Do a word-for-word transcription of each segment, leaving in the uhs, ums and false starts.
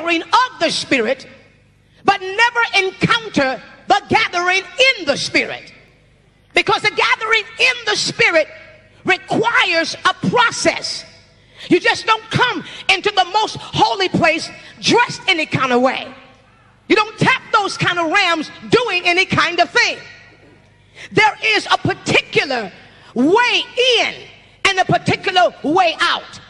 gathering of the Spirit, but never encounter the gathering in the Spirit. Because the gathering in the Spirit requires a process. You just don't come into the most holy place dressed any kind of way. You don't tap those kind of rams doing any kind of thing. There is a particular way in and a particular way out.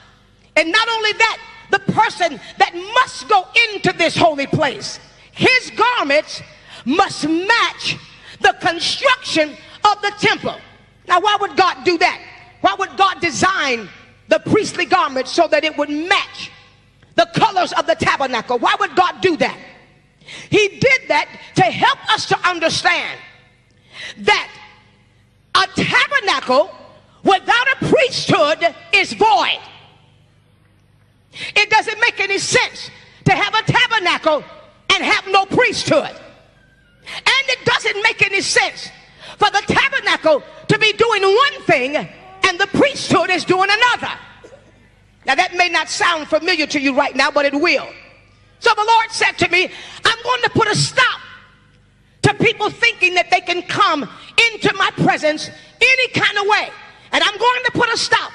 And not only that, the person that must go into this holy place, his garments must match the construction of the temple. Now, why would God do that? Why would God design the priestly garments so that it would match the colors of the tabernacle? Why would God do that? He did that to help us to understand that a tabernacle without a priesthood is void. It doesn't make any sense to have a tabernacle and have no priesthood. And it doesn't make any sense for the tabernacle to be doing one thing and the priesthood is doing another. Now that may not sound familiar to you right now, but it will. So the Lord said to me, I'm going to put a stop to people thinking that they can come into my presence any kind of way. And I'm going to put a stop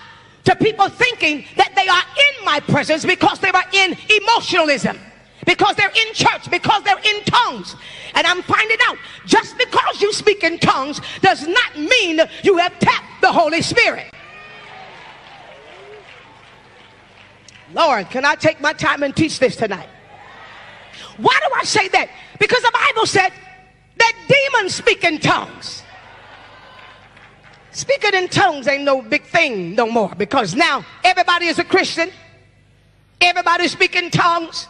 to people thinking that they are in my presence because they are in emotionalism, because they're in church, because they're in tongues. And I'm finding out, just because you speak in tongues does not mean you have tapped the Holy Spirit. Lord, can I take my time and teach this tonight? Why do I say that? Because the Bible said that demons speak in tongues. Speaking in tongues ain't no big thing no more, because now everybody is a Christian. Everybody speaks in tongues.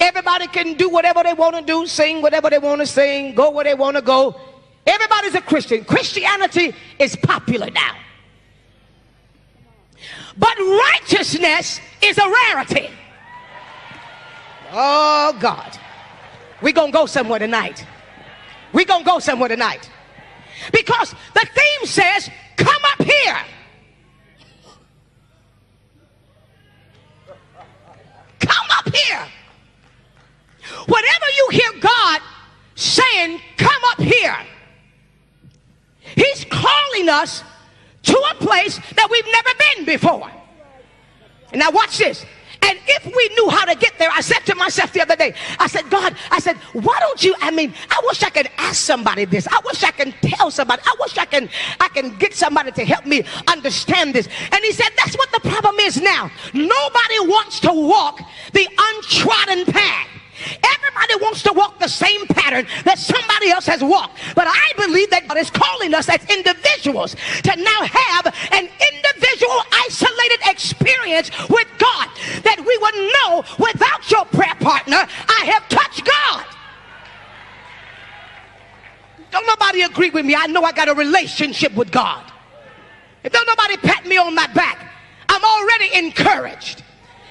Everybody can do whatever they want to do, sing whatever they want to sing, go where they want to go. Everybody's a Christian. Christianity is popular now. But righteousness is a rarity. Oh, God. We're going to go somewhere tonight. We're going to go somewhere tonight. Because the theme says, come up here. Come up here. Whenever you hear God saying, come up here, he's calling us to a place that we've never been before. And now watch this. And if we knew how to get there, I said to myself the other day, I said, God, I said, why don't you, I mean, I wish I could ask somebody this. I wish I can tell somebody. I wish I can, I can get somebody to help me understand this. And he said, that's what the problem is now. Nobody wants to walk the untrodden path. Everybody wants to walk the same pattern that somebody else has walked. But I believe that God is calling us as individuals to now have an individual, isolated experience with God, that we would know, without your prayer partner, I have touched God. Don't nobody agree with me? I know I got a relationship with God. If don't nobody pat me on my back, I'm already encouraged.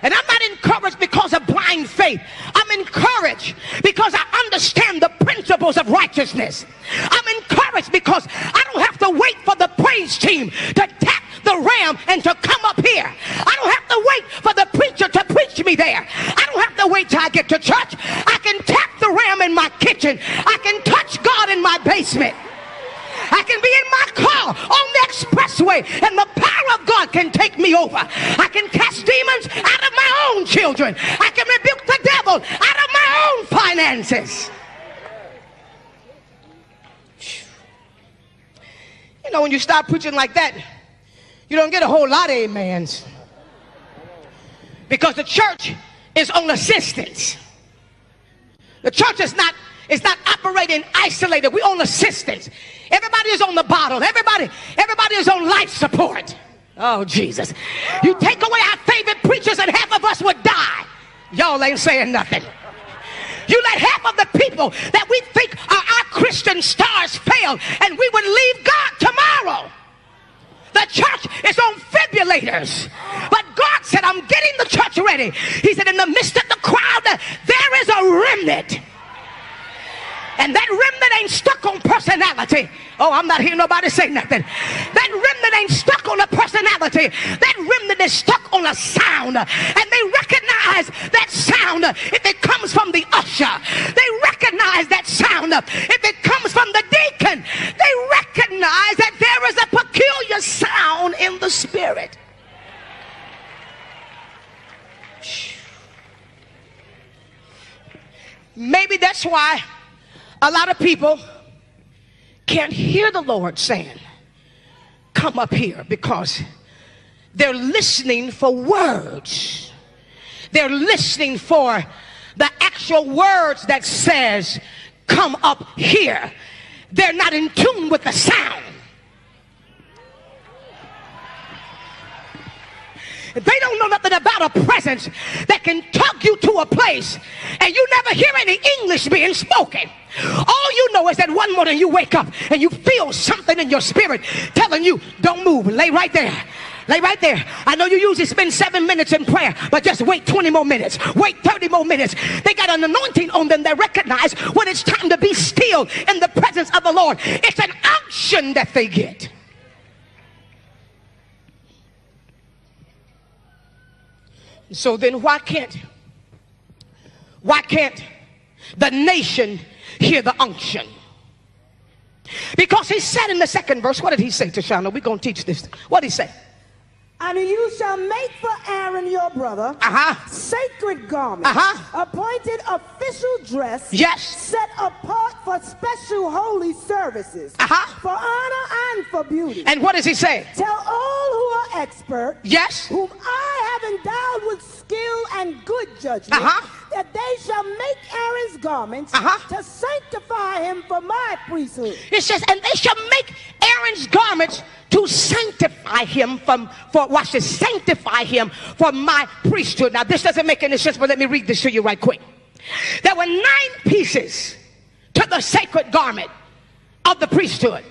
And I'm not encouraged because of blind faith. I'm encouraged because I understand the principles of righteousness. I'm encouraged because I don't have to wait for the praise team to tap the ram and to come up here. I don't have to wait for the preacher to preach me there. I don't have to wait till I get to church. I can tap the ram in my kitchen. I can touch God in my basement. I can be in my car on the expressway and the power of God can take me over. I can cast demons out of my own children. I can rebuke the devil out of my own finances. You know, when you start preaching like that, you don't get a whole lot of amens. Because the church is on assistance. The church is not It's not operating isolated. We're on assistance. Everybody is on the bottle. Everybody, everybody is on life support. Oh, Jesus. You take away our favorite preachers and half of us would die. Y'all ain't saying nothing. You let half of the people that we think are our Christian stars fail, and we would leave God tomorrow. The church is on fibrillators. But God said, I'm getting the church ready. He said, in the midst of the crowd, there is a remnant. And that remnant ain't stuck on personality. Oh, I'm not hearing nobody say nothing. That remnant ain't stuck on a personality. That remnant is stuck on a sound. And they recognize that sound if it comes from the usher. They recognize that sound if it comes from the deacon. They recognize that there is a peculiar sound in the spirit. Maybe that's why a lot of people can't hear the Lord saying, come up here, because they're listening for words. They're listening for the actual words that says, come up here. They're not in tune with the sound. They don't know nothing about a presence that can tug you to a place and you never hear any English being spoken. All you know is that one morning you wake up and you feel something in your spirit telling you, don't move, lay right there. Lay right there. I know you usually spend seven minutes in prayer, but just wait twenty more minutes. Wait thirty more minutes. They got an anointing on them that recognize when it's time to be still in the presence of the Lord. It's an unction that they get. So then why can't, why can't the nation hear the unction? Because he said in the second verse, what did he say, Tashana? We're going to teach this. What did he say? And you shall make for Aaron your brother uh-huh. sacred garment, uh-huh. appointed official dress, yes. set apart for special holy services, uh-huh. for honor and for beauty. And what does he say? Tell all who are expert, yes. whom I have endowed with skill and good judgment, uh-huh. that they shall make Aaron's garments uh-huh. to sanctify him for my priesthood. It says, and they shall make Aaron's garments to sanctify him from, for, watch this, sanctify him for my priesthood. Now this doesn't make any sense, but let me read this to you right quick. There were nine pieces to the sacred garment of the priesthood.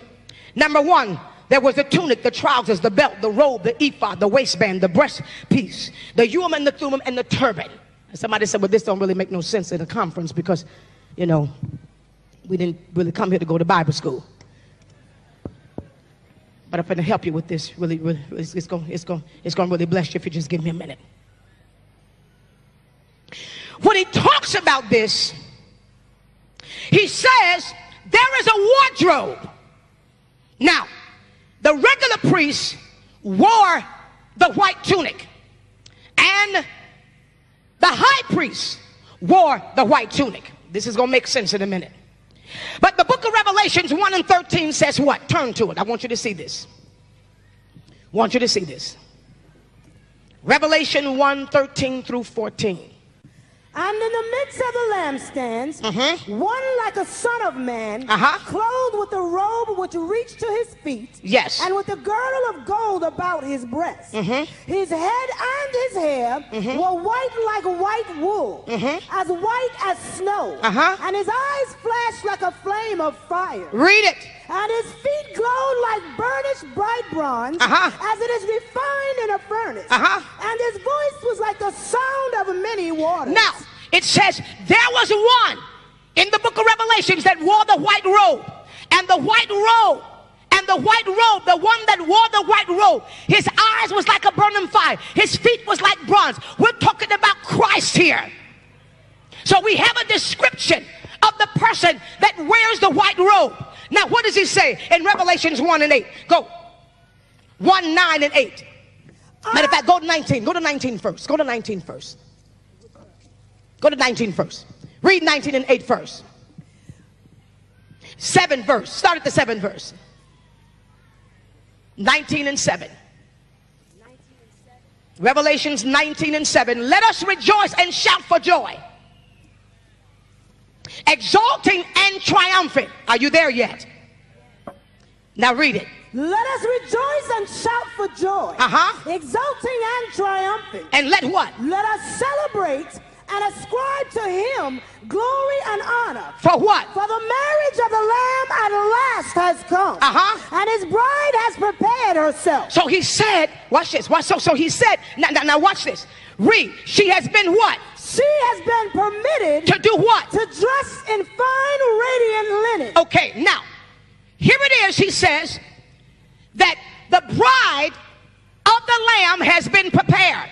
Number one, there was the tunic, the trousers, the belt, the robe, the ephod, the waistband, the breastpiece, the urim and the thummim, and the turban. And somebody said, well, this don't really make no sense in a conference because, you know, we didn't really come here to go to Bible school. But I'm going to help you with this. Really, really it's, it's going it's going, it's going to really bless you if you just give me a minute. When he talks about this, he says there is a wardrobe. Now, the regular priest wore the white tunic, and the high priest wore the white tunic. This is going to make sense in a minute. But the book of Revelations one and thirteen says what? Turn to it. I want you to see this. I want you to see this. Revelation one, thirteen through fourteen. And in the midst of the lampstands, mm-hmm. one like a son of man, uh-huh. clothed with a robe which reached to his feet, yes. and with a girdle of gold about his breast. Mm-hmm. His head and his hair mm-hmm. were white like white wool, mm-hmm. as white as snow, uh-huh. and his eyes flashed like a flame of fire. Read it. And his feet glowed like burnished bright bronze, uh-huh. as it is refined in a furnace. Uh-huh. And his voice was like the sound of many waters. Now, it says there was one in the book of Revelations that wore the white robe, and the white robe, and the white robe, the one that wore the white robe, his eyes was like a burning fire, his feet was like bronze. We're talking about Christ here. So we have a description of the person that wears the white robe. Now, what does he say in Revelations one and eight? Go. one, nine, and eight. Matter of fact, go to nineteen. Go to nineteen first. Go to nineteen first. Go to nineteen first. Read nineteen and eight first. seven verse. Start at the seven verse. nineteen and seven. Revelations nineteen and seven. Let us rejoice and shout for joy. Exalting and triumphant. Are you there yet? Now read it. Let us rejoice and shout for joy. Uh-huh. Exalting and triumphant. And let what? Let us celebrate and ascribe to him glory and honor. For what? For the marriage of the Lamb at last has come. Uh-huh. And his bride has prepared herself. So he said, watch this. Watch, so, so he said, now, now, now watch this. Read. She has been what? She has been permitted to do what? To dress in fine radiant linen. Okay, now Here it is, he says, that the bride of the Lamb has been prepared.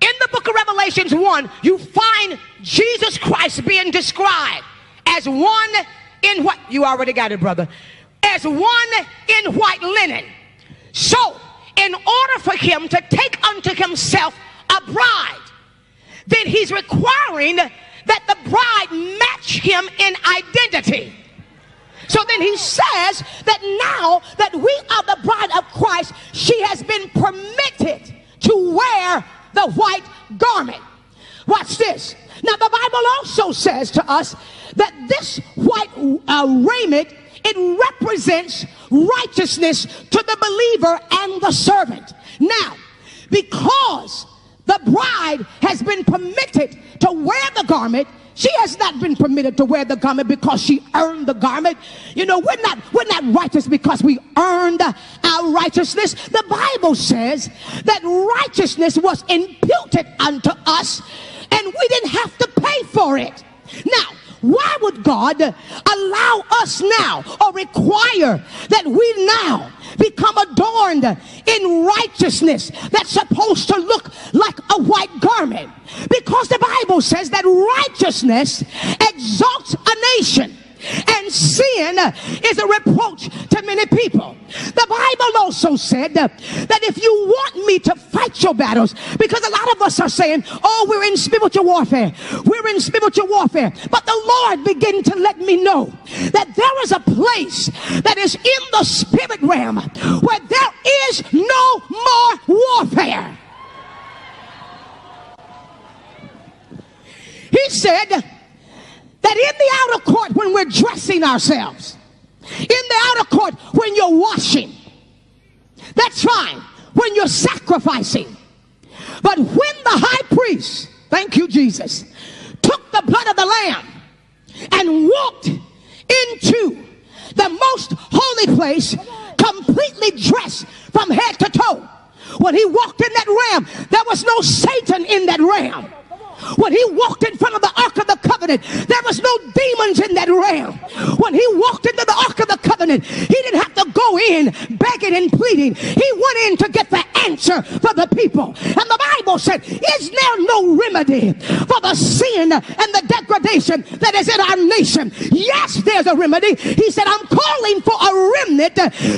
In the book of Revelations one, you find Jesus Christ being described as one in what? You already got it, brother. As one in white linen. So, in order for him to take unto himself a bride, then he's requiring that the bride match him in identity. So then he says that now that we are the bride of Christ, she has been permitted to wear the white garment. Watch this. Now the Bible also says to us that this white uh, raiment, it represents righteousness to the believer and the servant. Now, because the bride has been permitted to wear the garment, she has not been permitted to wear the garment because she earned the garment. You know, we're not, we're not righteous because we earned our righteousness. The Bible says that righteousness was imputed unto us and we didn't have to pay for it. Now, why would God allow us now or require that we now become adorned in righteousness that's supposed to look like a white garment? Because the Bible says that righteousness exalts a nation, and sin is a reproach to many people. The Bible also said that if you want me to fight your battles, because a lot of us are saying, oh, we're in spiritual warfare, we're in spiritual warfare, but the Lord began to let me know that there is a place that is in the spirit realm where there is no more warfare. He said that in the outer court, when we're dressing ourselves, in the outer court, when you're washing, that's fine, when you're sacrificing. But when the high priest, thank you Jesus, took the blood of the Lamb and walked into the most holy place, completely dressed from head to toe, when he walked in that realm, there was no Satan in that realm. When he walked in front of the Ark of the Covenant, there was no demons in that realm. When he walked into the Ark of the Covenant, he didn't have to go in begging and pleading. He went in to get the answer for the people. And the Bible said, is there no remedy for the sin and the degradation that is in our nation? Yes, there's a remedy. He said, I'm calling for a remnant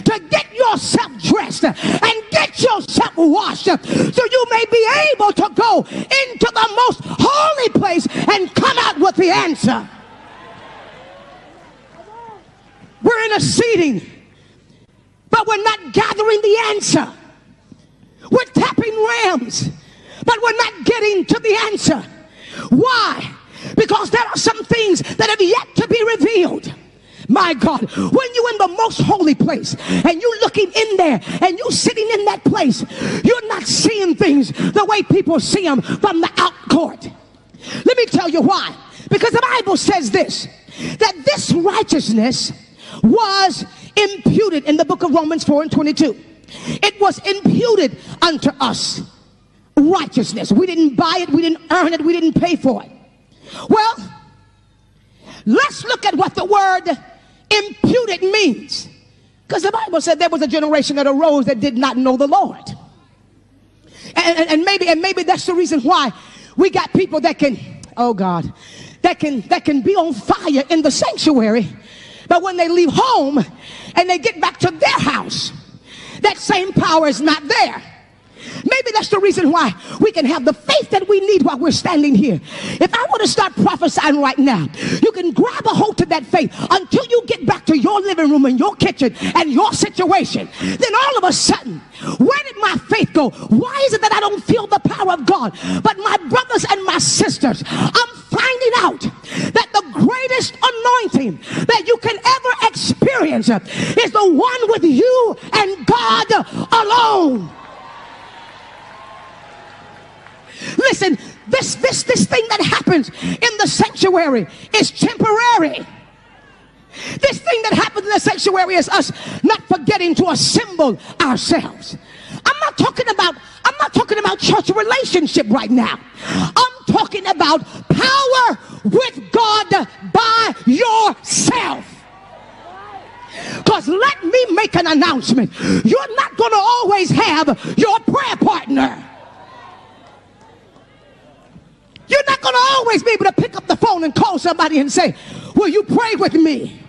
to get yourself dressed and get yourself washed so you may be able to go into the most holy place and come out with the answer. We're interceding, but we're not gathering the answer. We're tapping realms, but we're not getting to the answer. Why? Because there are some things that have yet to be revealed. My God, when you're in the most holy place and you're looking in there and you're sitting in that place, you're not seeing things the way people see them from the out court. Let me tell you why. Because the Bible says this, that this righteousness was imputed in the book of Romans four and twenty-two. It was imputed unto us. Righteousness. We didn't buy it. We didn't earn it. We didn't pay for it. Well, let's look at what the word imputed means, because the Bible said there was a generation that arose that did not know the Lord, and, and, and maybe and maybe that's the reason why we got people that can, oh God, that can that can be on fire in the sanctuary, but when they leave home and they get back to their house, that same power is not there. Maybe that's the reason why we can have the faith that we need while we're standing here. If I were to start prophesying right now, you can grab a hold to that faith until you get back to your living room and your kitchen and your situation. Then all of a sudden, where did my faith go? Why is it that I don't feel the power of God? But my brothers and my sisters, I'm finding out that the greatest anointing that you can ever experience is the one with you and God alone. Listen, this, this, this thing that happens in the sanctuary is temporary. This thing that happens in the sanctuary is us not forgetting to assemble ourselves. I'm not talking about, I'm not talking about church relationship right now. I'm talking about power with God by yourself. Because let me make an announcement. You're not going to always have your prayer partner. You're not going to always be able to pick up the phone and call somebody and say, will you pray with me?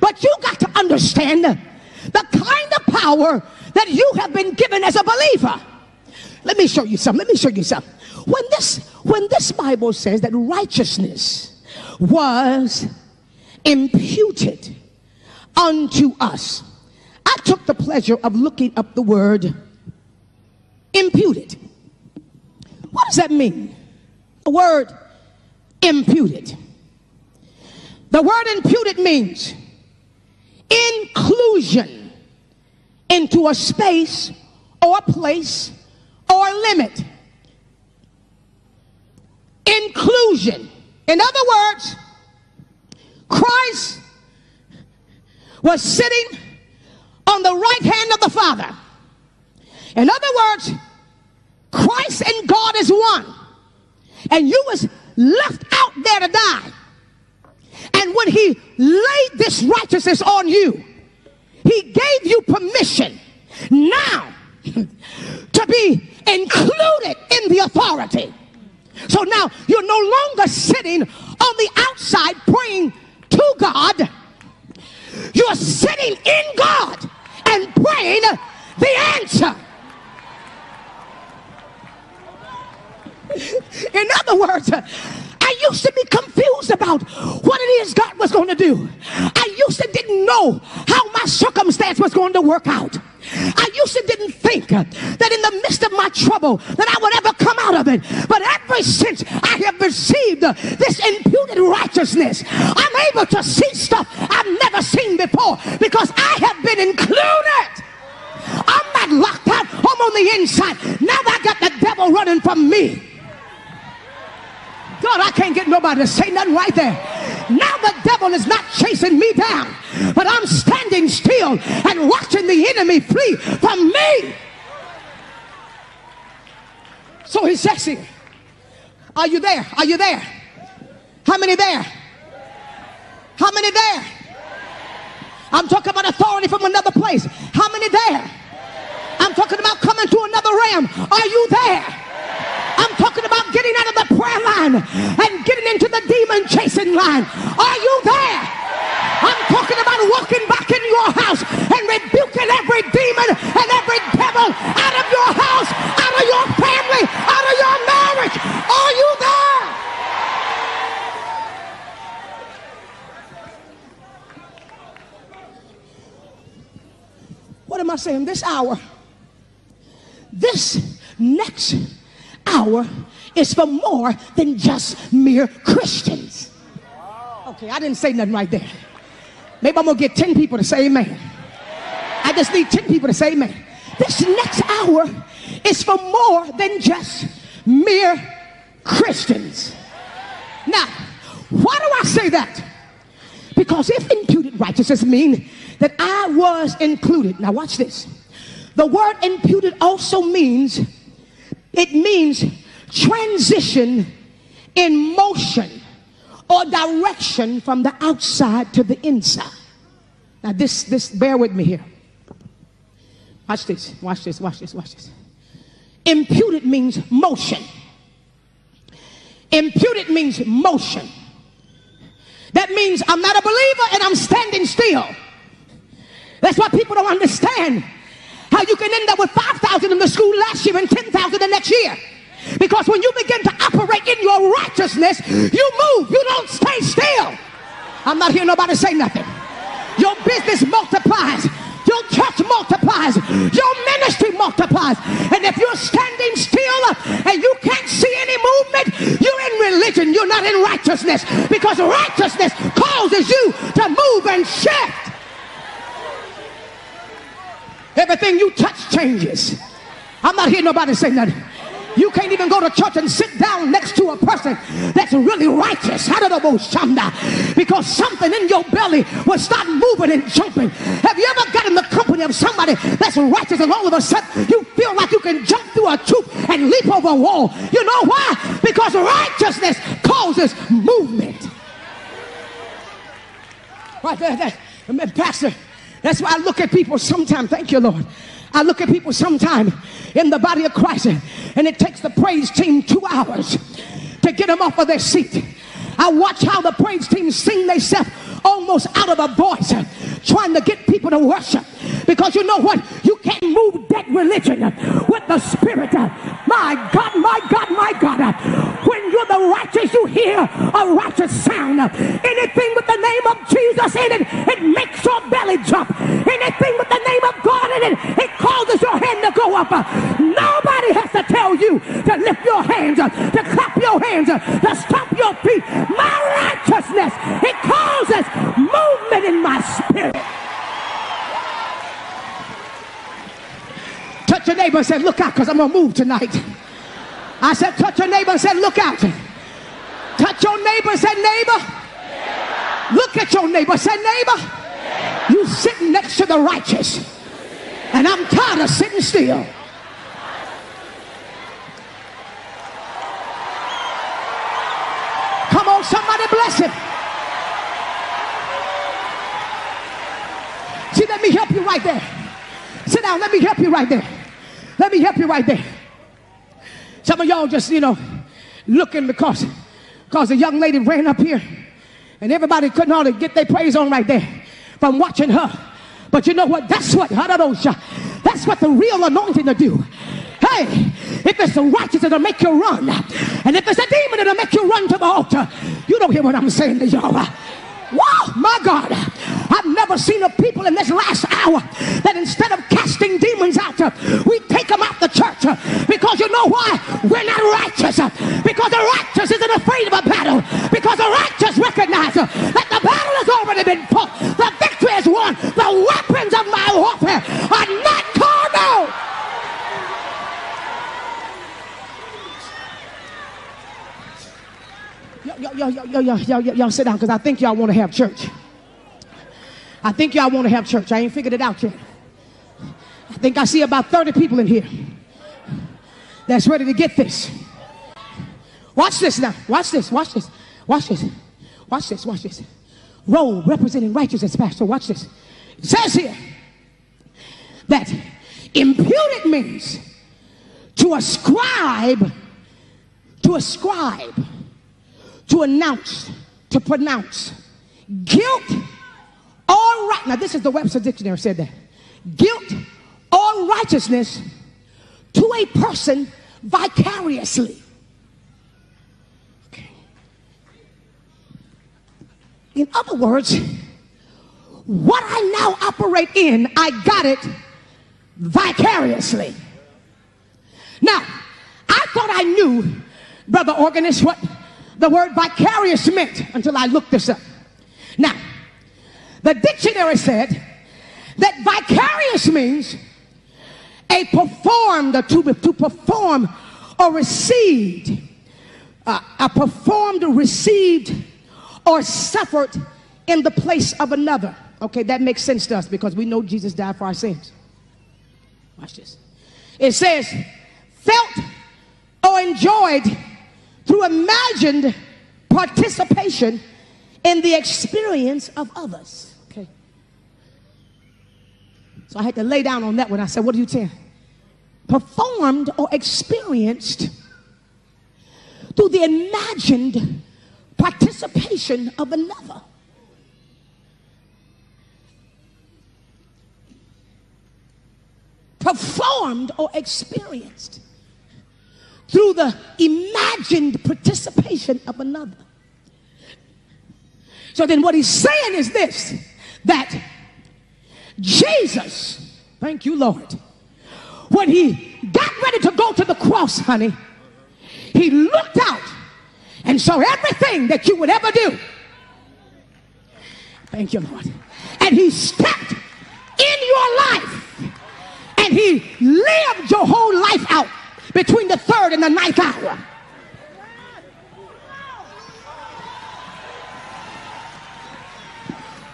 But you got to understand the kind of power that you have been given as a believer. Let me show you something. Let me show you something. When this, when this Bible says that righteousness was imputed unto us, I took the pleasure of looking up the word imputed. What does that mean? The word imputed. The word imputed means inclusion into a space or a place or a limit. Inclusion. In other words, Christ was sitting on the right hand of the Father. In other words, Christ and God is one. And you was left out there to die. And when he laid this righteousness on you, he gave you permission now to be included in the authority. So now you're no longer sitting on the outside praying to God. You're sitting in God and praying the answer. In other words, I used to be confused about what it is God was going to do. I used to didn't know how my circumstance was going to work out. I used to didn't think that in the midst of my trouble that I would ever come out of it. But ever since I have received this imputed righteousness, I'm able to see stuff I've never seen before because I have been included. I'm not locked out. I'm on the inside. Now I got the devil running from me. God, I can't get nobody to say nothing right there. Now the devil is not chasing me down, but I'm standing still and watching the enemy flee from me. So he says here, are you there? Are you there? How many there? How many there? I'm talking about authority from another place. How many there? I'm talking about coming to another realm. Are you there? I'm talking about getting out of the prayer line and getting into the demon chasing line. Are you there? I'm talking about walking back in your house and rebuking every demon and every devil out of your house, out of your family, out of your marriage. Are you there? What am I saying? This hour, this next hour is for more than just mere Christians. Okay, I didn't say nothing right there. Maybe I'm going to get ten people to say amen. I just need ten people to say amen. This next hour is for more than just mere Christians. Now, why do I say that? Because if imputed righteousness means that I was included. Now watch this. The word imputed also means It means transition in motion or direction from the outside to the inside. Now this, this, bear with me here. Watch this, watch this, watch this, watch this. Imputed means motion. Imputed means motion. That means I'm not a believer and I'm standing still. That's why people don't understand how you can end up with five thousand in the school last year and ten thousand the next year. Because when you begin to operate in your righteousness, you move. You don't stay still. I'm not hearing nobody say nothing. Your business multiplies. Your church multiplies. Your ministry multiplies. And if you're standing still and you can't see any movement, you're in religion. You're not in righteousness. Because righteousness causes you to move and shift. Everything you touch changes. I'm not hearing nobody say nothing. You can't even go to church and sit down next to a person that's really righteous. Because something in your belly will start moving and jumping. Have you ever got in the company of somebody that's righteous and all of a sudden you feel like you can jump through a tube and leap over a wall? You know why? Because righteousness causes movement. Right there, there. Amen, Pastor. That's why I look at people sometimes. Thank you, Lord. I look at people sometimes in the body of Christ, and it takes the praise team two hours to get them off of their seat. I watch how the praise team sing themselves almost out of a voice, trying to get people to worship. Because you know what? You can't move that religion with the Spirit. My God, my God, my God. When you're the righteous, you hear a righteous sound. Anything with the name of Jesus in it, it makes your belly jump. Anything with the name of God in it, it causes your hand to go up. Nobody has to tell you to lift your hands, to clap your hands, to stomp your feet. My righteousness, it causes movement in my spirit. Touch your neighbor and say, look out, because I'm going to move tonight. I said, touch your neighbor and say, look out. Touch your neighbor and say, neighbor. neighbor. Look at your neighbor and say, neighbor. neighbor. You sitting next to the righteous. And I'm tired of sitting still. Come on, somebody bless him. See, let me help you right there. Sit down, let me help you right there. Let me help you right there. Some of y'all just, you know, looking because, because a young lady ran up here and everybody couldn't hardly get their praise on right there from watching her. But you know what? That's what, that's what the real anointing to do. Hey, if it's the righteous, it'll make you run. And if it's a demon, it'll make you run to the altar. You don't hear what I'm saying to y'all. Wow, my God, I've never seen a people in this last hour that instead of casting demons out, we take them out the church. Because you know why? We're not righteous. Because the righteous isn't afraid of a battle. Because the righteous recognize that the battle has already been fought. The victory is won. The weapons of my warfare are not carnal. Y'all yo, yo, yo, yo, yo, yo, yo, sit down, because I think y'all want to have church. I think y'all want to have church. I ain't figured it out yet. I think I see about thirty people in here that's ready to get this. Watch this now. Watch this. Watch this. Watch this. Watch this. Watch this. Roll representing righteousness, Pastor. Watch this. It says here that imputed means to ascribe, to ascribe. to announce, to pronounce, guilt or right. Now this is the Webster Dictionary said that. Guilt or righteousness to a person vicariously. Okay. In other words, what I now operate in, I got it vicariously. Now, I thought I knew, Brother Organist, what the word vicarious meant until I looked this up. Now, the dictionary said that vicarious means a performed, to, to perform or received, uh, a performed, received, or suffered in the place of another. Okay, that makes sense to us because we know Jesus died for our sins. Watch this. It says, felt or enjoyed through imagined participation in the experience of others. Okay. So I had to lay down on that one. I said, what do you tell? Performed or experienced through the imagined participation of another. Performed or experienced through the imagined participation of another. So then what he's saying is this, that Jesus, thank you, Lord, when he got ready to go to the cross, honey, he looked out and saw everything that you would ever do. Thank you, Lord. And he stepped in your life and he lived your whole life out. Between the third and the ninth hour.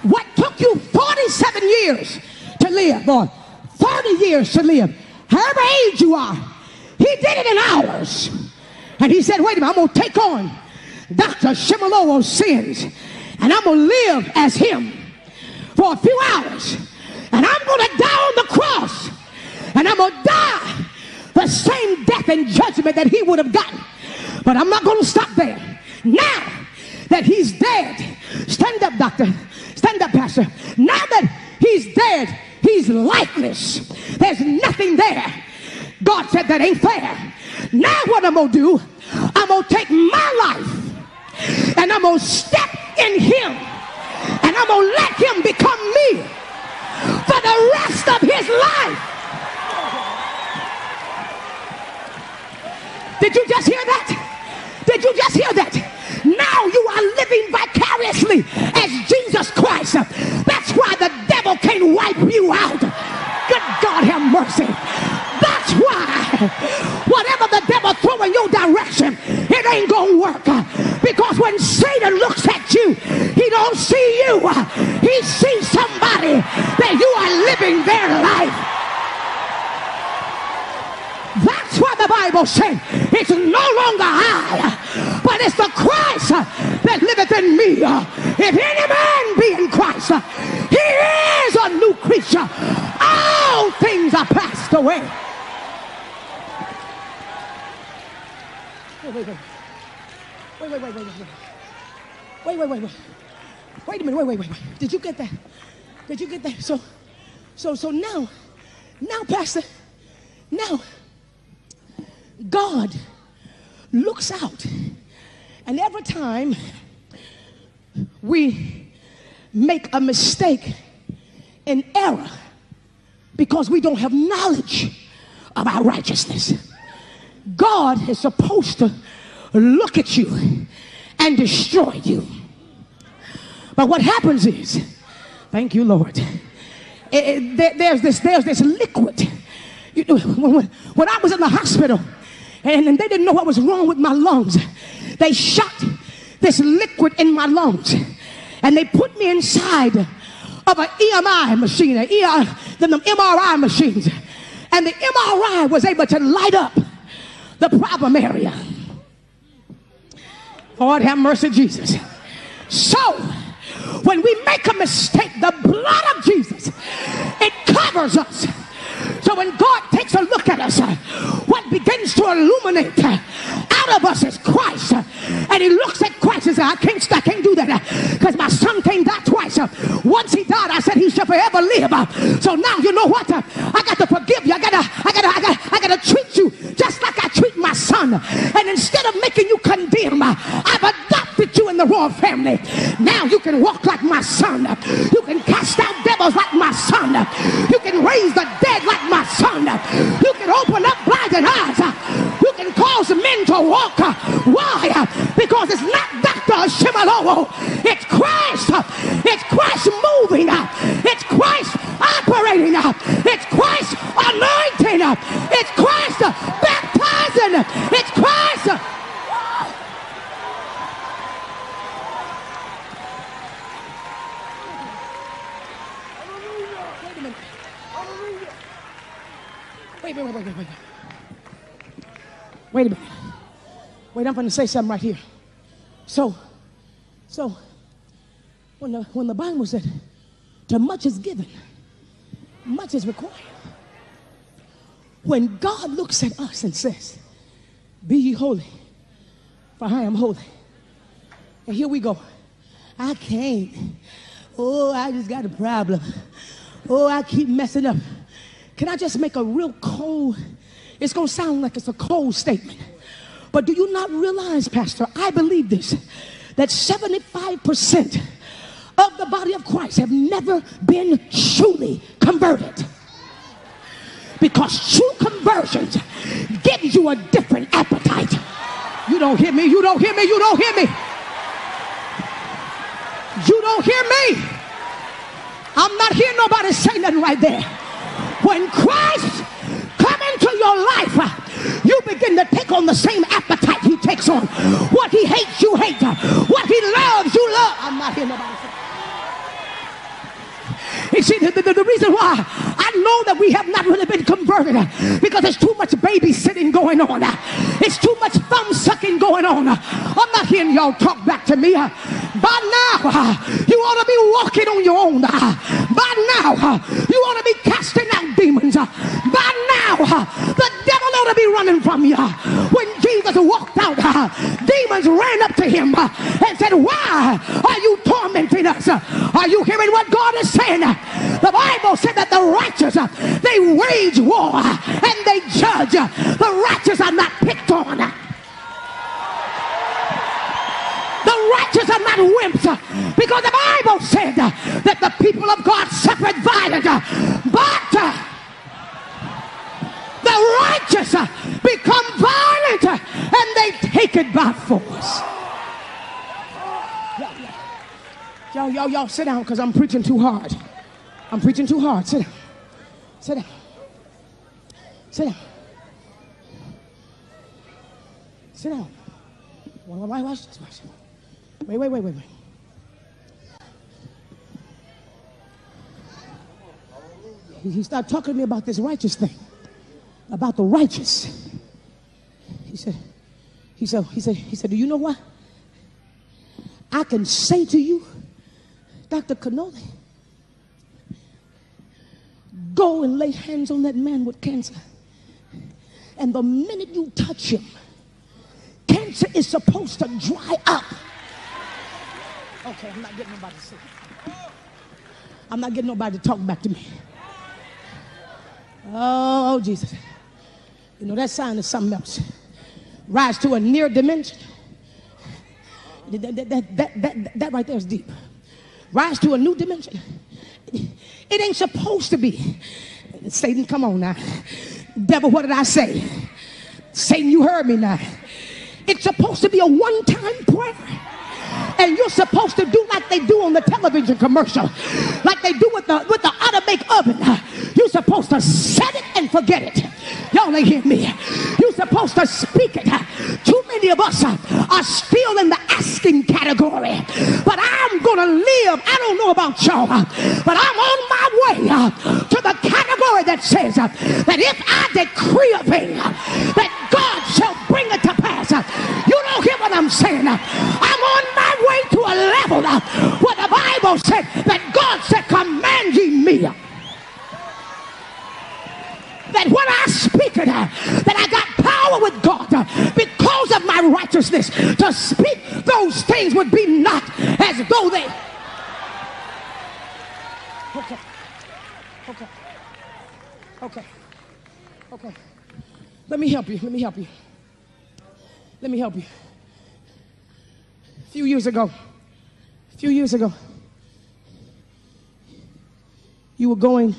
What took you forty-seven years to live, or thirty years to live, however age you are, he did it in hours. And he said, wait a minute, I'm going to take on Doctor Shemilo's sins, and I'm going to live as him for a few hours, and I'm going to die on the cross, and I'm going to die the same death and judgment that he would have gotten. But I'm not going to stop there. Now that he's dead, stand up, doctor. Stand up, pastor. Now that he's dead, he's lifeless. There's nothing there. God said that ain't fair. Now what I'm going to do, I'm going to take my life and I'm going to step in him and I'm going to let him become me for the rest of his life. Did you just hear that? Did you just hear that? Now you are living vicariously as Jesus Christ. That's why the devil can't wipe you out. Good God, have mercy. That's why whatever the devil throws in your direction, it ain't gonna work. Because when Satan looks at you, he don't see you. He sees somebody that you are living their life. That's why the Bible says it's no longer I, but it's the Christ that liveth in me. If any man be in Christ, he is a new creature. All things are passed away. Wait, wait, wait. Wait, wait, wait, wait, wait, wait, wait, wait. Wait a minute, wait, wait, wait, wait. Did you get that? Did you get that? So, so, so now, now, Pastor, now, God looks out, and every time we make a mistake in error because we don't have knowledge of our righteousness, God is supposed to look at you and destroy you. But what happens is, thank you, Lord, it, it, there, there's this, there's this liquid. You know, when, when I was in the hospital, And, and they didn't know what was wrong with my lungs. They shot this liquid in my lungs. And they put me inside of an E M I machine, an E R, then the M R I machines. And the M R I was able to light up the problem area. Lord have mercy, Jesus. So, when we make a mistake, the blood of Jesus, it covers us. So when God takes a look at us, what begins to illuminate out of us is Christ. And he looks at Christ and says, I can't, I can't do that because my son came back twice. Once he died, I said he shall forever live. So now you know what? I got to forgive you. I got to, I got to, I got, I got to treat you just like I treat my son. And instead of making you condemn, I've adopted you in the royal family. Now you can walk like my son. You can cast out devils like my son. You can raise the dead like my son. You can open up blinded eyes. You can cause men to walk. Why? Because it's not Doctor Shimalowo. It's Christ. It's Christ moving. It's Christ operating. It's Christ anointing. It's Christ baptizing. It's Christ. Wait a minute. Wait, wait, wait, wait, wait, wait. Wait a minute. Wait, I'm going to say something right here. So, so, when the, when the Bible said, to much is given, much is required. When God looks at us and says, be ye holy, for I am holy. And here we go. I can't. Oh, I just got a problem. Oh, I keep messing up. Can I just make a real cold, it's going to sound like it's a cold statement. But do you not realize, Pastor, I believe this, that seventy-five percent of the body of Christ have never been truly converted. Because true conversions gives you a different appetite. You don't hear me, you don't hear me, you don't hear me. You don't hear me. I'm not hearing nobody say nothing right there. When Christ comes into your life, you begin to take on the same appetite he takes on. What he hates, you hate. What he loves, you love. I'm not hearing nobody say. You see, the, the, the reason why I know that we have not really been converted, because there's too much babysitting going on. It's too much thumb sucking going on. I'm not hearing y'all talk back to me. By now, you ought to be walking on your own. By now, you ought to be casting out demons. By now, the devil ought to be running from you. When Jesus walked out, demons ran up to him and said, why are you tormenting us? Are you hearing what God is saying? The Bible said that the righteous, they wage war and they judge. The righteous are not picked on. The righteous are not wimps, because the Bible said that the people of God suffered violence, but the righteous become violent and they take it by force. Yo, yo, yo, sit down, because I'm preaching too hard. I'm preaching too hard. Sit down. Sit down. Sit down. Sit down. Why watch this? Watch this. Wait, wait, wait, wait, wait. He, he started talking to me about this righteous thing, about the righteous. He said, he said, he said, he said, do you know what? I can say to you, Doctor Cannoli, go and lay hands on that man with cancer. And the minute you touch him, cancer is supposed to dry up. Okay, I'm not getting nobody to say it. I'm not getting nobody to talk back to me. Oh, Jesus. You know, that sign is something else. Rise to a near dimension. That, that, that, that, that, that right there is deep. Rise to a new dimension. It ain't supposed to be. Satan, come on now. Devil, what did I say? Satan, you heard me now. It's supposed to be a one-time prayer. And you're supposed to do like they do on the television commercial, like they do with the with the automatic oven. You're supposed to set it and forget it. Y'all ain't hear me. You're supposed to speak it. Too many of us are still in the asking category. But I'm going to live. I don't know about y'all, but I'm on my way to the category that says that if I decree a thing, that God shall bring it to pass. You don't hear what I'm saying. I'm on my way to a level where the Bible said that God said, command ye me. That when I speak it, uh, that I got power with God uh, because of my righteousness to speak those things would be not as though they. Okay, okay, okay, okay. Let me help you. Let me help you. Let me help you. A few years ago, a few years ago, you were going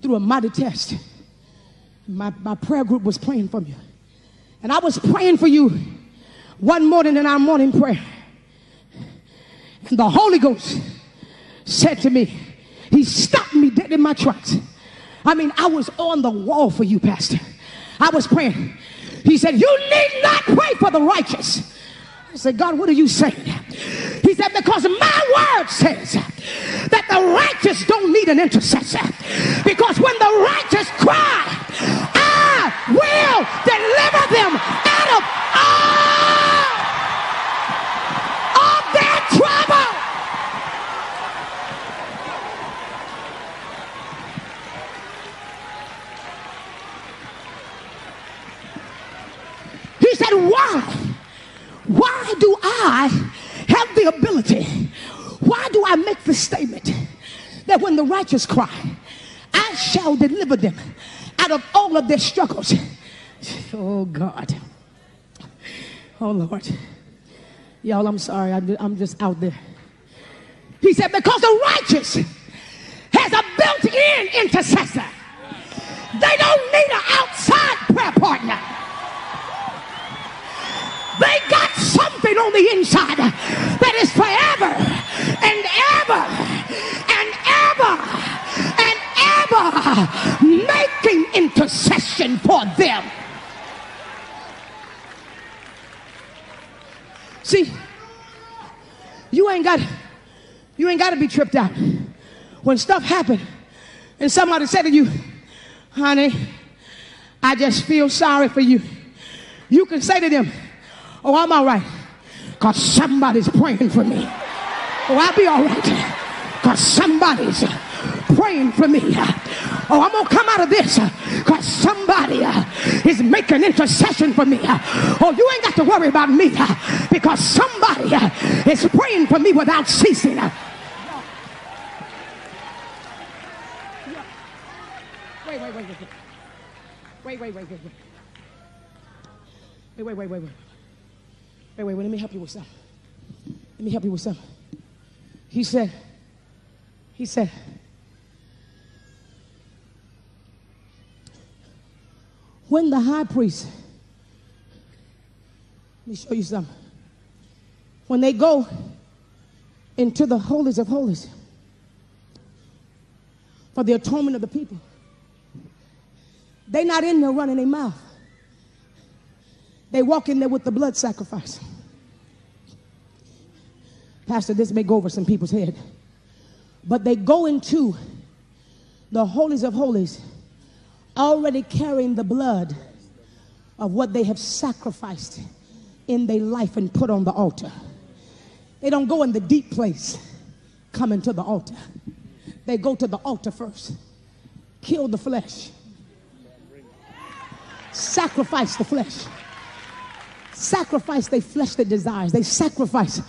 through a mighty test. My, my prayer group was praying for you. And I was praying for you one morning in our morning prayer. And the Holy Ghost said to me, he stopped me dead in my tracks. I mean, I was on the wall for you, Pastor. I was praying. He said, you need not pray for the righteous. I said, God, what are you saying? He said, because my word says that the righteous don't need an intercessor. Because when the righteous cry, I will deliver them out of all of their trouble. He said, why? Why do I have the ability? Why do I make the statement that when the righteous cry, I shall deliver them out of all of their struggles? Oh, God. Oh, Lord. Y'all, I'm sorry. I'm just out there. He said, because the righteous has a built-in intercessor. They don't need an outside prayer partner. They got something on the inside that is forever and ever and ever and ever making intercession for them. See, you ain't got you ain't got to be tripped out when stuff happens and somebody said to you, honey, I just feel sorry for you. You can say to them, oh, I'm all right. because somebody's praying for me. Oh, I'll be all right because somebody's praying for me. Oh, I'm going to come out of this because somebody is making intercession for me. Oh, you ain't got to worry about me because somebody is praying for me without ceasing. Wait, wait, wait, wait, wait, wait, wait, wait, wait, wait, wait, wait, wait, wait, wait, wait, let me help you with something. Let me help you with something. He said, he said, when the high priest, let me show you something. When they go into the holies of holies for the atonement of the people, they're not in there running their mouth. They walk in there with the blood sacrifice. Pastor, this may go over some people's head, but they go into the holies of holies already carrying the blood of what they have sacrificed in their life and put on the altar. They don't go in the deep place coming to the altar. They go to the altar first, kill the flesh, sacrifice the flesh, sacrifice their fleshly desires. They sacrifice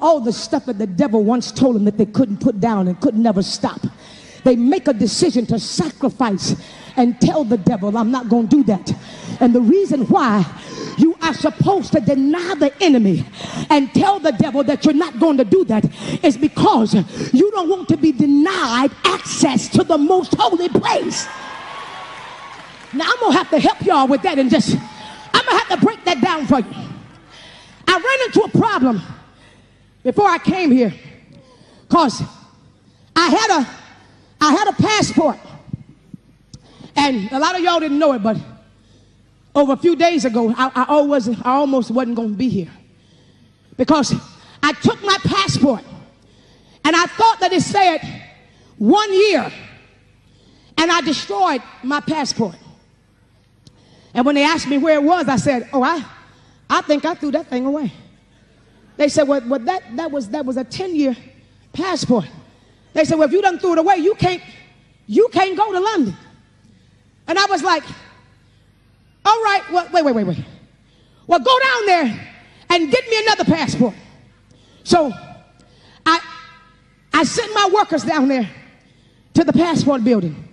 all the stuff that the devil once told them that they couldn't put down and could never stop. They make a decision to sacrifice and tell the devil, I'm not going to do that. And the reason why you are supposed to deny the enemy and tell the devil that you're not going to do that is because you don't want to be denied access to the most holy place. Now, I'm going to have to help y'all with that and just, I'm going to have to break that down for you. I ran into a problem before I came here because I had a, I had a passport. And a lot of y'all didn't know it, but over a few days ago, I, I, always, I almost wasn't going to be here because I took my passport and I thought that it said one year and I destroyed my passport. And when they asked me where it was, I said, oh, I, I think I threw that thing away. They said, well, well that, that, was, that was a ten-year passport. They said, well, if you done threw it away, you can't, you can't go to London. And I was like, all right, well, wait, wait, wait, wait. Well, go down there and get me another passport. So I, I sent my workers down there to the passport building.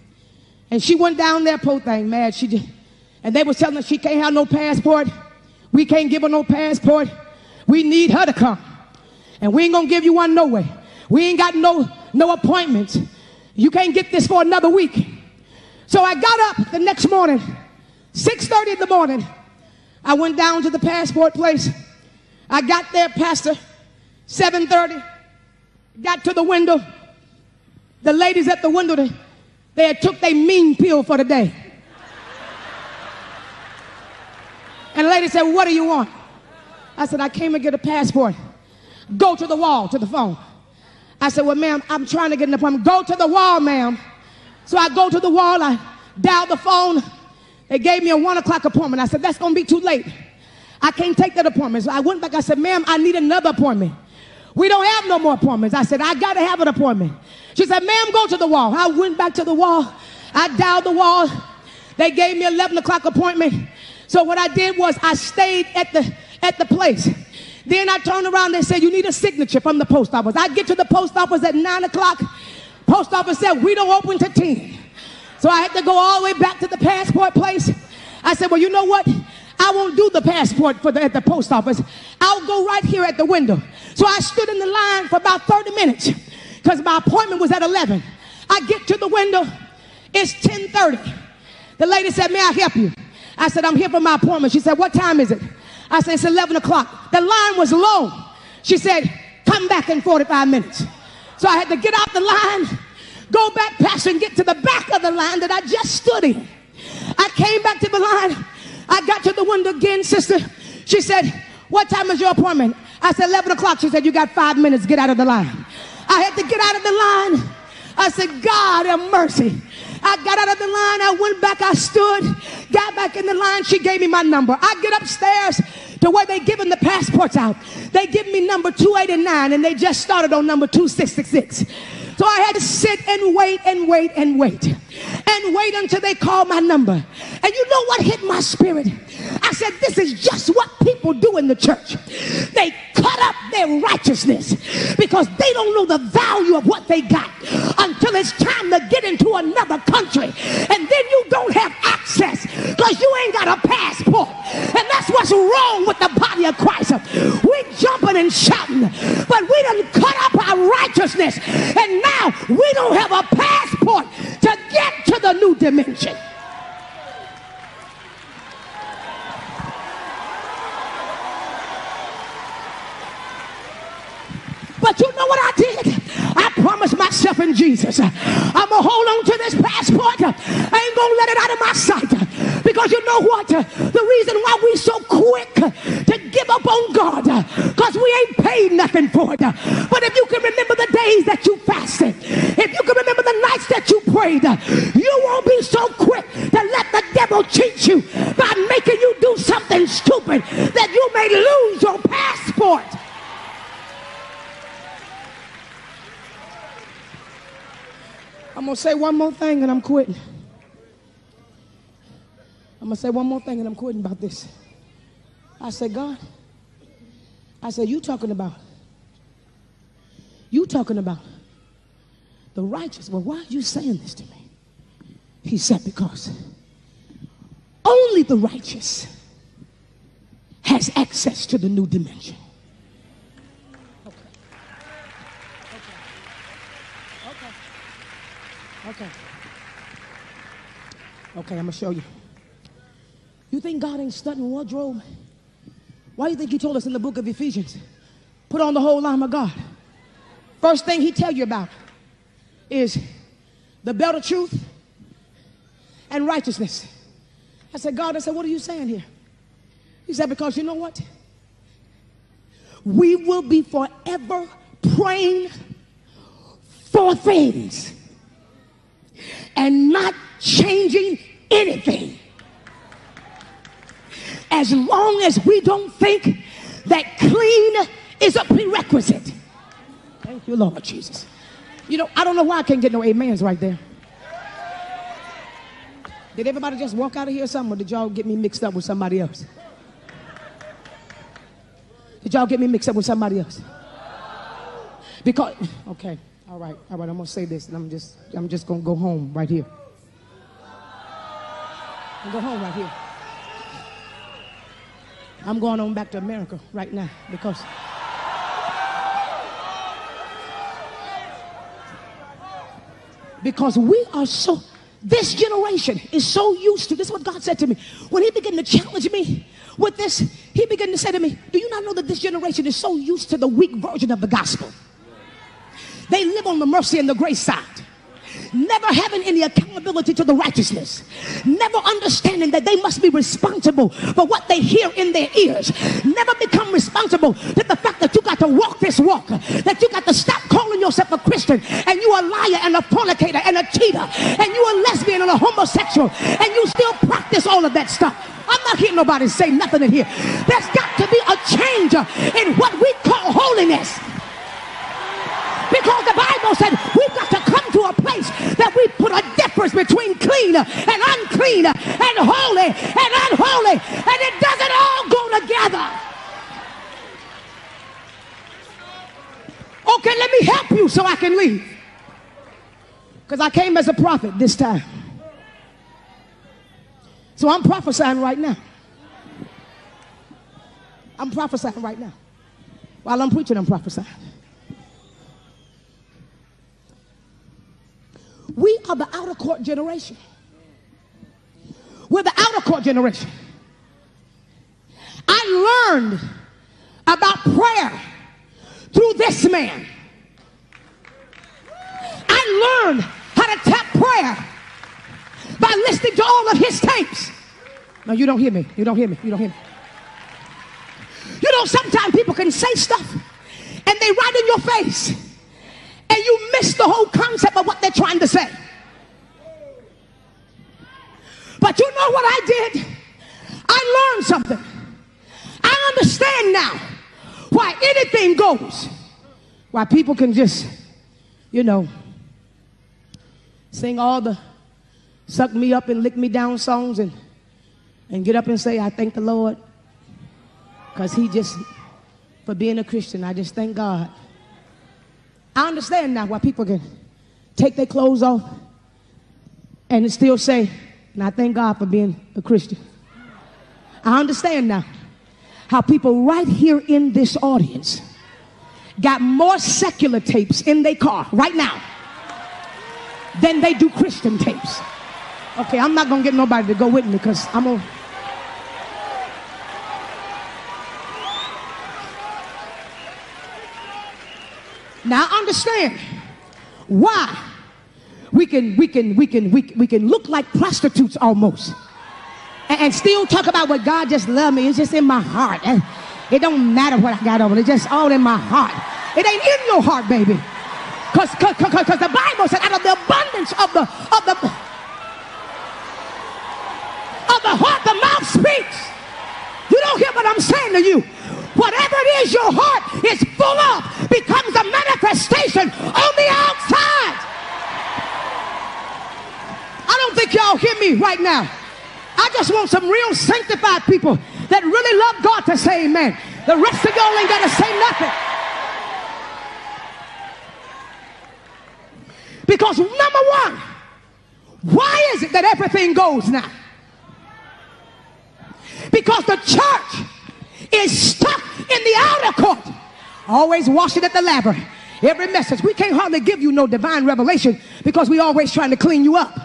And she went down there, poor thing, mad. She just, and they was telling her she can't have no passport. We can't give her no passport. We need her to come. And we ain't going to give you one no way. We ain't got no, no appointments. You can't get this for another week. So I got up the next morning, six thirty in the morning. I went down to the passport place. I got there, Pastor, seven thirty. Got to the window. The ladies at the window, they, they had took their mean pill for the day. And the lady said, what do you want? I said, I came to get a passport. Go to the wall, to the phone. I said, well, ma'am, I'm trying to get an appointment. Go to the wall, ma'am. So I go to the wall, I dial the phone. They gave me a one o'clock appointment. I said, that's going to be too late. I can't take that appointment. So I went back, I said, ma'am, I need another appointment. We don't have no more appointments. I said, I got to have an appointment. She said, ma'am, go to the wall. I went back to the wall. I dialed the wall. They gave me eleven o'clock appointment. So what I did was I stayed at the, at the place. Then I turned around, they said, you need a signature from the post office. I get to the post office at nine o'clock. Post office said, we don't open to ten. So I had to go all the way back to the passport place. I said, well, you know what? I won't do the passport for the, at the post office. I'll go right here at the window. So I stood in the line for about thirty minutes because my appointment was at eleven. I get to the window. It's ten thirty. The lady said, may I help you? I said, I'm here for my appointment. She said, what time is it? I said, it's eleven o'clock. The line was long. She said, come back in forty-five minutes. So I had to get out the line, go back past and get to the back of the line that I just stood in. I came back to the line. I got to the window again, sister. She said, what time is your appointment? I said, eleven o'clock. She said, you got five minutes. Get out of the line. I had to get out of the line. I said, God have mercy. I got out of the line. I went back. I stood, got back in the line. She gave me my number. I get upstairs to where they giving the passports out. They give me number two eighty-nine and they just started on number two six six six. So I had to sit and wait and wait and wait and wait until they called my number. And you know what hit my spirit? I said, this is just what people do in the church. They cut up their righteousness because they don't know the value of what they got until it's time to get into another country. And then you don't have access because you ain't got a passport. And that's what's wrong with the body of Christ. We're jumping and shouting, but we done cut up our righteousness. And now we don't have a passport to get to the new dimension. But you know what I did? I promised myself in Jesus, I'm going to hold on to this passport. I ain't going to let it out of my sight. Because you know what? The reason why we so quick to give up on God, because we ain't paid nothing for it. But if you can remember the days that you fasted, if you can remember the nights that you prayed, you won't be so quick to let the devil cheat you by making you do something stupid that you may lose your passport. I'm going to say one more thing and I'm quitting. I'm going to say one more thing and I'm quitting about this. I said, God, I said, you talking about, you talking about the righteous. Well, why are you saying this to me? He said, because only the righteous has access to the new dimension. Okay. Okay, I'm going to show you. You think God ain't studying wardrobe? Why do you think he told us in the book of Ephesians, put on the whole armor of God? First thing he tell you about is the belt of truth and righteousness. I said, God, I said, what are you saying here? He said, because you know what? We will be forever praying for things and not changing anything. As long as we don't think that clean is a prerequisite. Thank you, Lord Jesus. You know, I don't know why I can't get no amens right there. Did everybody just walk out of here or something? Or did y'all get me mixed up with somebody else? Did y'all get me mixed up with somebody else? Because, okay. All right, all right, I'm going to say this, and I'm just, I'm just going to go home right here. I'm going home right here. I'm going on back to America right now because because we are so, this generation is so used to, this is what God said to me. When he began to challenge me with this, he began to say to me, do you not know that this generation is so used to the weak version of the gospel? They live on the mercy and the grace side, never having any accountability to the righteousness, never understanding that they must be responsible for what they hear in their ears, never become responsible to the fact that you got to walk this walk, that you got to stop calling yourself a Christian and you a liar and a fornicator and a cheater and you a lesbian and a homosexual and you still practice all of that stuff. I'm not hearing nobody say nothing in here. There's got to be a change in what we call holiness. Because the Bible said we've got to come to a place that we put a difference between clean and unclean and holy and unholy, and it doesn't all go together. Okay, let me help you so I can leave. Because I came as a prophet this time. So I'm prophesying right now. I'm prophesying right now. While I'm preaching, I'm prophesying. We are the outer court generation. We're the outer court generation. I learned about prayer through this man. I learned how to tap prayer by listening to all of his tapes. No, you don't hear me. You don't hear me. You don't hear me. You know, sometimes people can say stuff and they right in your face. And you miss the whole concept of what they're trying to say. But you know what I did? I learned something. I understand now why anything goes. Why people can just, you know, sing all the suck me up and lick me down songs and, and get up and say, I thank the Lord. Because he just, for being a Christian, I just thank God. I understand now why people can take their clothes off and still say, and I thank God for being a Christian. I understand now how people right here in this audience got more secular tapes in their car right now than they do Christian tapes. Okay, I'm not going to get nobody to go with me because I'm going to... Now I understand why we can, we can, we can, we can, we can look like prostitutes almost and, and still talk about what God just loved me. It's just in my heart. And it don't matter what I got over. It's just all in my heart. It ain't in your heart, baby. Because the Bible said out of the abundance of the, of the, of the heart, the mouth speaks. You don't hear what I'm saying to you. Whatever it is your heart is full of becomes a manifestation on the outside. I don't think y'all hear me right now. I just want some real sanctified people that really love God to say amen. The rest of y'all ain't got to say nothing. Because number one, why is it that everything goes now? Because the church is stuck in the outer court, always washing at the laver. Every message, we can't hardly give you no divine revelation because we always trying to clean you up.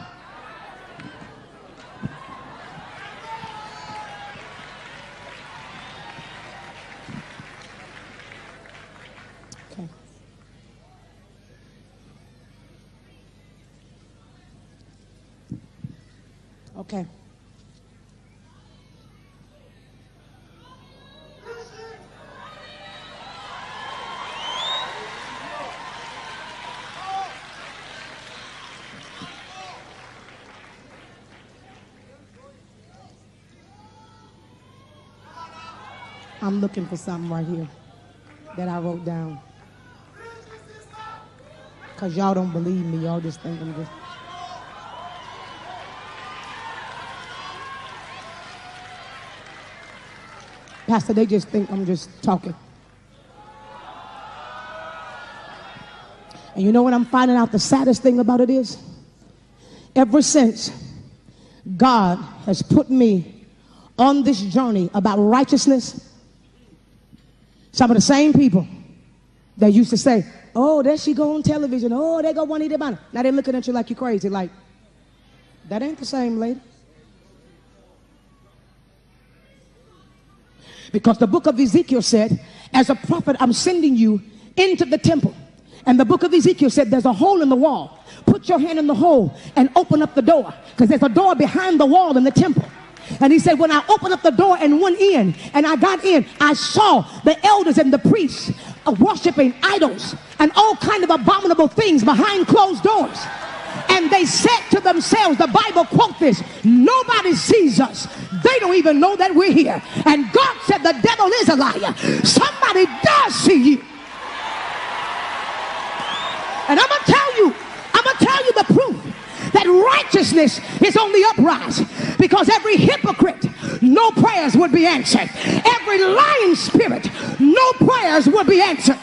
Okay. Okay. I'm looking for something right here that I wrote down. Because y'all don't believe me. Y'all just think I'm just... Pastor, they just think I'm just talking. And you know what I'm finding out? The saddest thing about it is, ever since God has put me on this journey about righteousness, some of the same people that used to say, oh, there she go on television. Oh, there go Juanita Bynum. Now they're looking at you like you're crazy. Like, that ain't the same lady. Because the book of Ezekiel said, as a prophet, I'm sending you into the temple. And the book of Ezekiel said, there's a hole in the wall. Put your hand in the hole and open up the door. Because there's a door behind the wall in the temple. And he said, when I opened up the door and went in, and I got in, I saw the elders and the priests worshiping idols and all kind of abominable things behind closed doors. And they said to themselves, the Bible quote this, nobody sees us. They don't even know that we're here. And God said, the devil is a liar. Somebody does see you. And I'm going to tell you, I'm going to tell you the proof. That righteousness is on the uprise, because every hypocrite, no prayers would be answered. Every lying spirit, no prayers would be answered.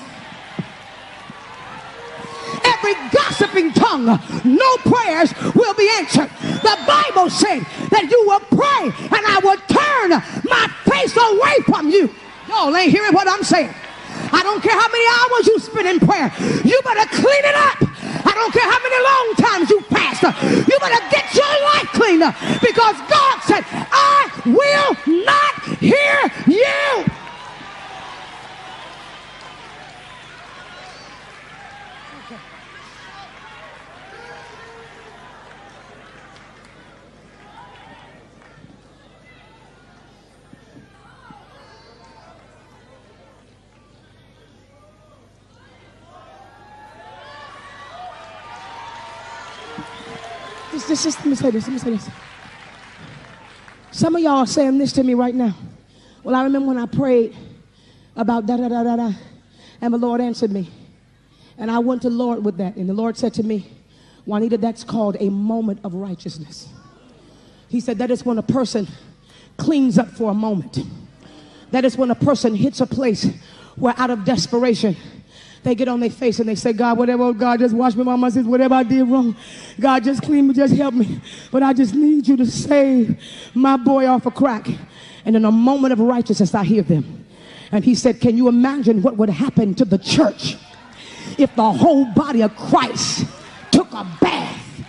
Every gossiping tongue, no prayers will be answered. The Bible said that you will pray and I will turn my face away from you. Y'all ain't hearing what I'm saying. I don't care how many hours you spend in prayer. You better clean it up. I don't care how many long times you fast. You better get your life cleaned up, because God said, I will not hear you. Okay. Just, just, let me say this, let me say this. Some of y'all are saying this to me right now. Well, I remember when I prayed about da-da-da-da-da, and the Lord answered me. And I went to the Lord with that, and the Lord said to me, Juanita, that's called a moment of righteousness. He said that is when a person cleans up for a moment. That is when a person hits a place where out of desperation, they get on their face and they say, God, whatever, God, just wash me, mama, says, whatever I did wrong, God, just clean me, just help me. But I just need you to save my boy off a crack. And in a moment of righteousness, I hear them. And he said, can you imagine what would happen to the church if the whole body of Christ took a bath?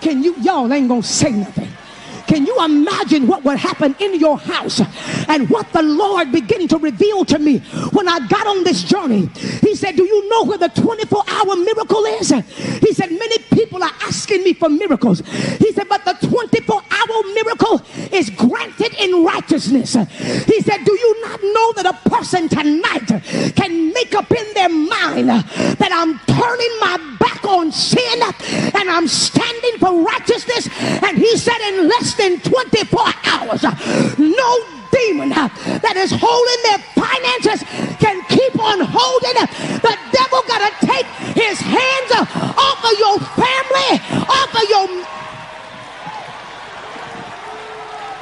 Can you, y'all ain't gonna say nothing. Can you imagine what would happen in your house? And what the Lord began to reveal to me when I got on this journey. He said, do you know where the twenty-four hour miracle is? He said, many people are asking me for miracles. He said, but the twenty-four hour miracle is granted in righteousness. He said, do you not know that a person tonight can make up in their mind that I'm turning my back on sin and I'm standing for righteousness? And he said, unless in twenty-four hours, no demon that is holding their finances can keep on holding. The devil gotta take his hands off of your family, off of your...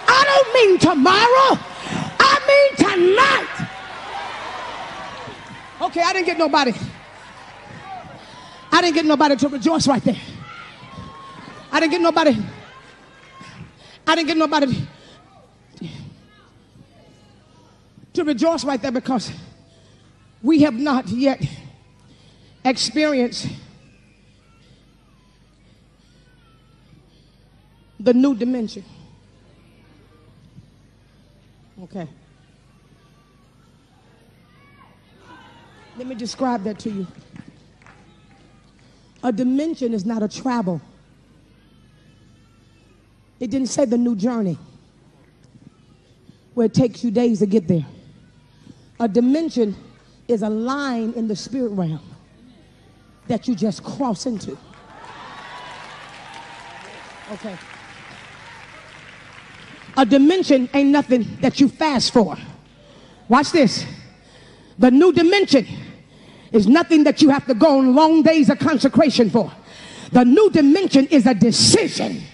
I don't mean tomorrow, I mean tonight. Okay, I didn't get nobody. I didn't get nobody to rejoice right there. I didn't get nobody... I didn't get nobody to rejoice right there because we have not yet experienced the new dimension. Okay. Let me describe that to you. A dimension is not a travel. It didn't say the new journey where it takes you days to get there. A dimension is a line in the spirit realm that you just cross into. Okay. A dimension ain't nothing that you fast for. Watch this. The new dimension is nothing that you have to go on long days of consecration for. The new dimension is a decision.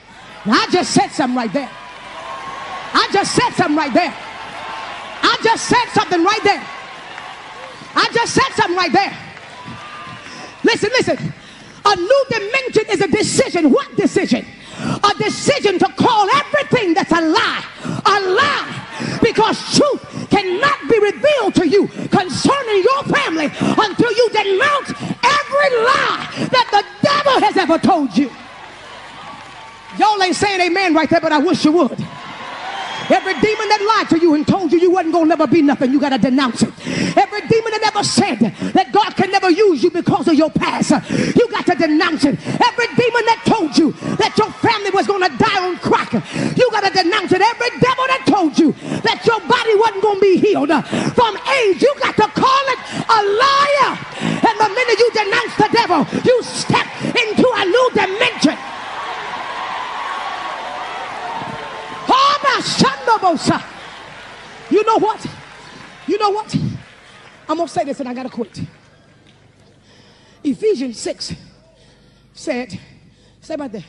I just said something right there. I just said something right there. I just said something right there. I just said something right there. Listen, listen. A new dimension is a decision. What decision? A decision to call everything that's a lie, a lie. Because truth cannot be revealed to you concerning your family until you denounce every lie that the devil has ever told you. Y'all ain't saying amen right there, but I wish you would. Every demon that lied to you and told you you wasn't going to never be nothing, you got to denounce it. Every demon that ever said that God can never use you because of your past, you got to denounce it. Every demon that told you that your family was going to die on crack, you got to denounce it. Every devil that told you that your body wasn't going to be healed from AIDS, you got to call it a liar. And the minute you denounce the devil, you step into a new dimension. You know what? You know what? I'm going to say this and I got to quit. Ephesians six said, say about that.